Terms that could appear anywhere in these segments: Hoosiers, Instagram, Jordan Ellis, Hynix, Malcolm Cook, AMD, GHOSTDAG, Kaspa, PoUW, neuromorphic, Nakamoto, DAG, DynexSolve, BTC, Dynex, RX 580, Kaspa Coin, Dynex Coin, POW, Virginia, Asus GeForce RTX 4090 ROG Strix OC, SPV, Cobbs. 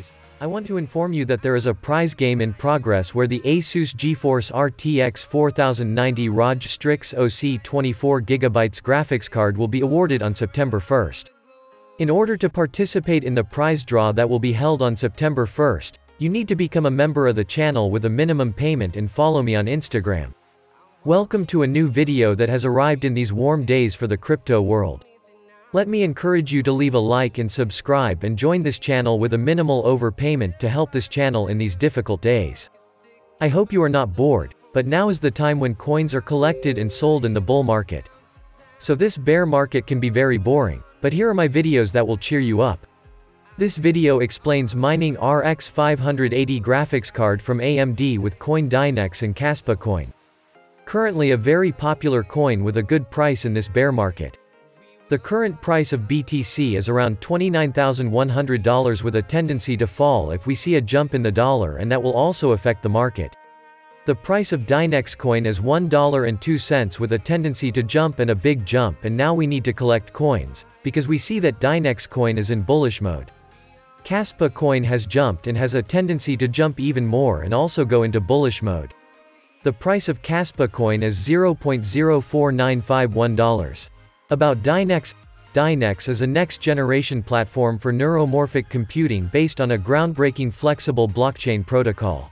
guys, I want to inform you that there is a prize game in progress where the Asus GeForce RTX 4090 ROG Strix OC 24GB graphics card will be awarded on September 1st. In order to participate in the prize draw that will be held on September 1st, you need to become a member of the channel with a minimum payment and follow me on Instagram. Welcome to a new video that has arrived in these warm days for the crypto world. Let me encourage you to leave a like and subscribe and join this channel with a minimal overpayment to help this channel in these difficult days. I hope you are not bored, but now is the time when coins are collected and sold in the bull market. So this bear market can be very boring, but here are my videos that will cheer you up. This video explains mining RX 580 graphics card from AMD with coin Dynex and Kaspa coin. Currently a very popular coin with a good price in this bear market. The current price of BTC is around $29,100 with a tendency to fall if we see a jump in the dollar, and that will also affect the market. The price of Dynex coin is $1.02 with a tendency to jump and a big jump, and now we need to collect coins, because we see that Dynex coin is in bullish mode. Kaspa coin has jumped and has a tendency to jump even more and also go into bullish mode. The price of Kaspa coin is $0.04951. About Dynex. Dynex is a next-generation platform for neuromorphic computing based on a groundbreaking flexible blockchain protocol.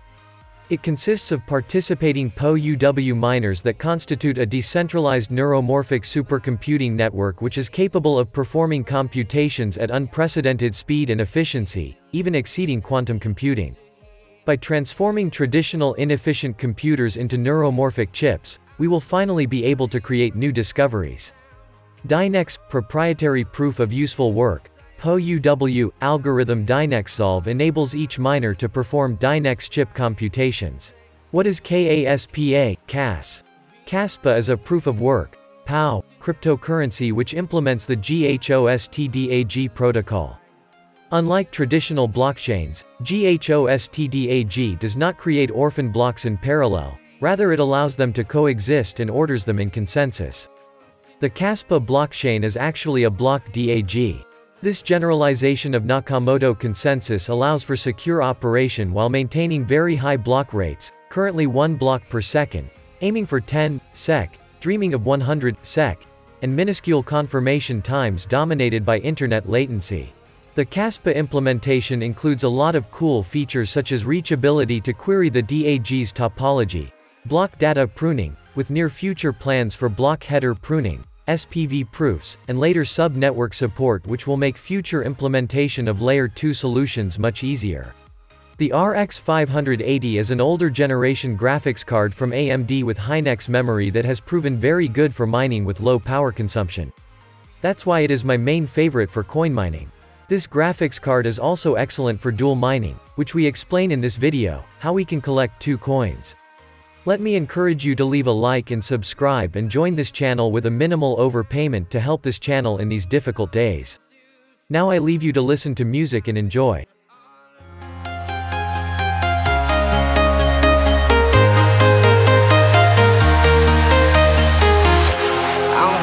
It consists of participating PoUW miners that constitute a decentralized neuromorphic supercomputing network which is capable of performing computations at unprecedented speed and efficiency, even exceeding quantum computing. By transforming traditional inefficient computers into neuromorphic chips, we will finally be able to create new discoveries. Dynex, proprietary proof of useful work, PoUW, algorithm DynexSolve enables each miner to perform Dynex chip computations. What is Kaspa? Kaspa is a proof of work, POW, cryptocurrency which implements the GHOSTDAG protocol. Unlike traditional blockchains, GHOSTDAG does not create orphan blocks in parallel, rather it allows them to coexist and orders them in consensus. The Kaspa blockchain is actually a block DAG. This generalization of Nakamoto consensus allows for secure operation while maintaining very high block rates, currently 1 block per second, aiming for 10 sec, dreaming of 100 sec, and minuscule confirmation times dominated by internet latency. The Kaspa implementation includes a lot of cool features such as reachability to query the DAG's topology, block data pruning, with near-future plans for block header pruning, SPV proofs, and later sub-network support which will make future implementation of Layer 2 solutions much easier. The RX 580 is an older generation graphics card from AMD with Hynix memory that has proven very good for mining with low power consumption. That's why it is my main favorite for coin mining. This graphics card is also excellent for dual mining, which we explain in this video, how we can collect two coins. Let me encourage you to leave a like and subscribe and join this channel with a minimal overpayment to help this channel in these difficult days. Now I leave you to listen to music and enjoy. I'm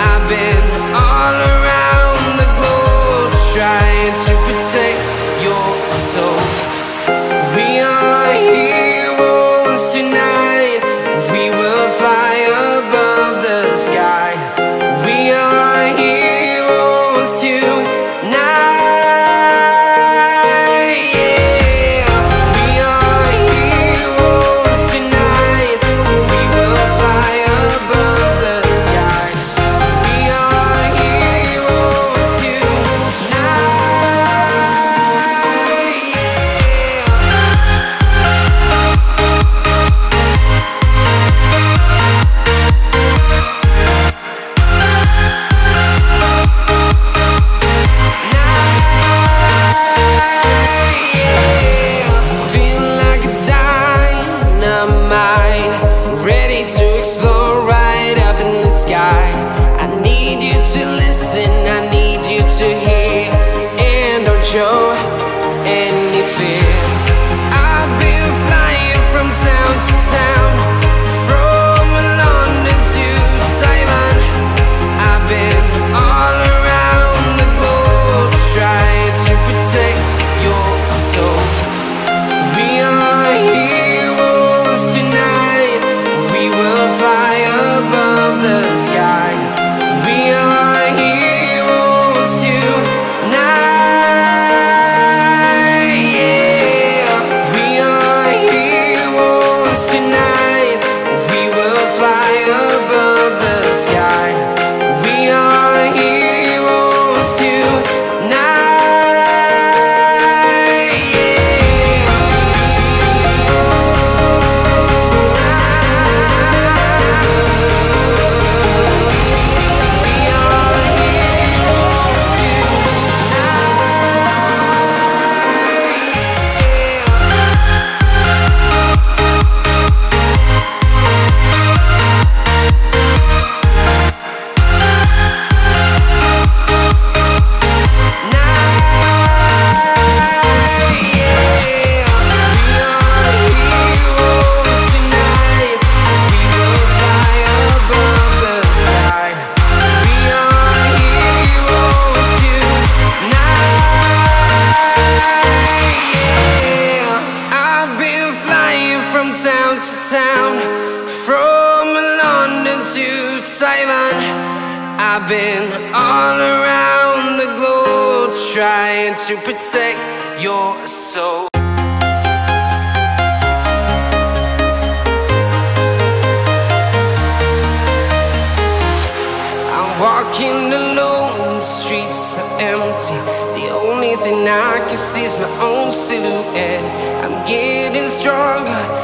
I've been all around the globe, trying to protect your soul. We are heroes tonight. town to town, from London to Taiwan. I've been all around the globe trying to protect your soul. Walking alone, the streets are empty. The only thing I can see is my own silhouette. I'm getting stronger,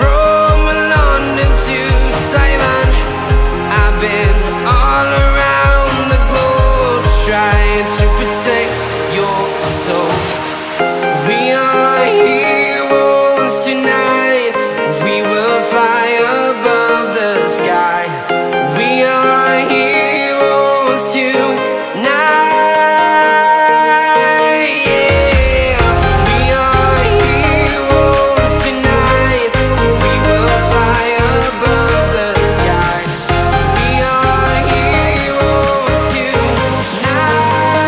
from London to Taiwan. I've been all around the globe trying to protect your soul. We are heroes tonight. We will fly above the sky. We are heroes tonight. Yeah. We are heroes tonight. We will fly above the sky. We are heroes tonight. Yeah.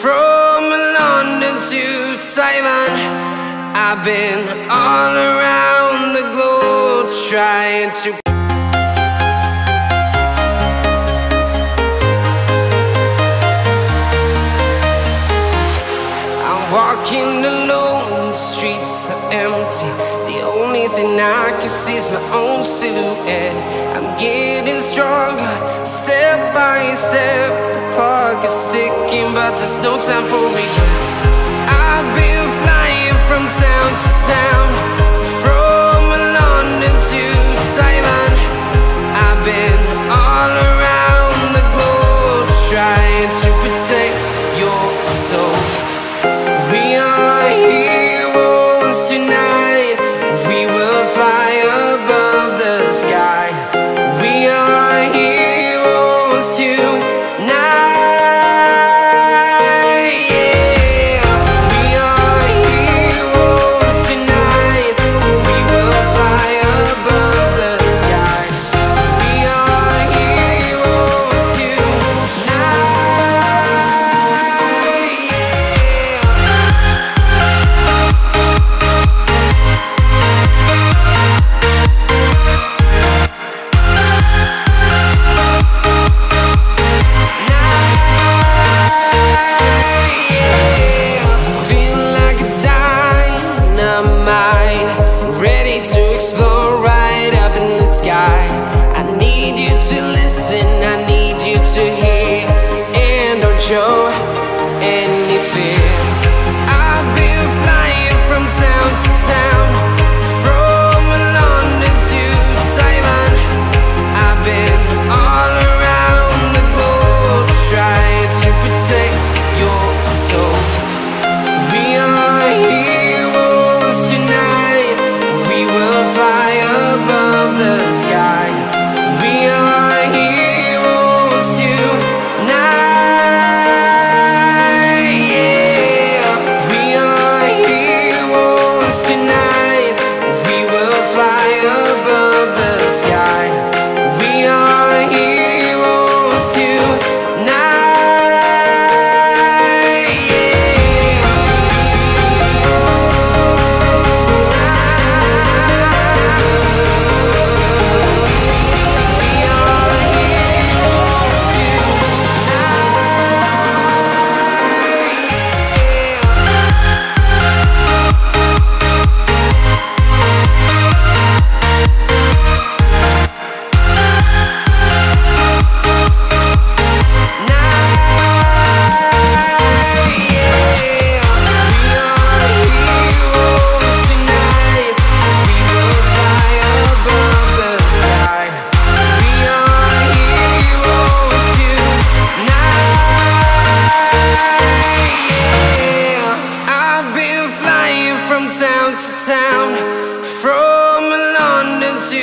From London to Taiwan, I've been all around the globe trying to. I'm walking alone, the streets are empty. The only thing I can see is my own silhouette. I'm getting stronger, step by step. The clock is ticking, but there's no time for me. I've been flying from town to town, from London to Taiwan. I've been all around the globe trying to protect your soul. We are heroes tonight. Fly above the sky. We are heroes tonight. Yeah. We are heroes tonight. We will fly above the sky. We are heroes tonight. Yeah. town, from London to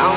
I'm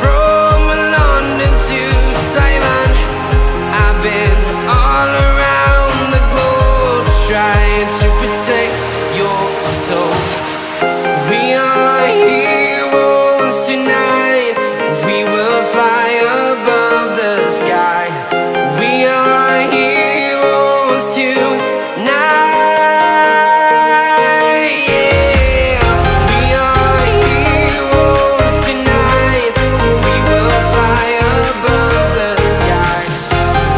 from London to Taiwan. I've been all around the globe trying to protect your soul. We are heroes tonight. We will fly above the sky. We are heroes tonight. Yeah. We are heroes tonight. We will fly above the sky.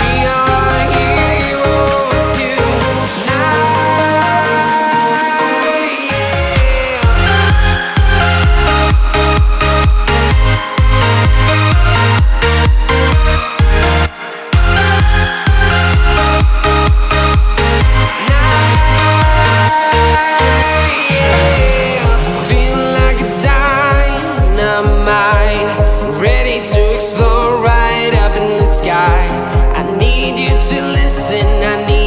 We are heroes tonight. Yeah. I need you to listen, I need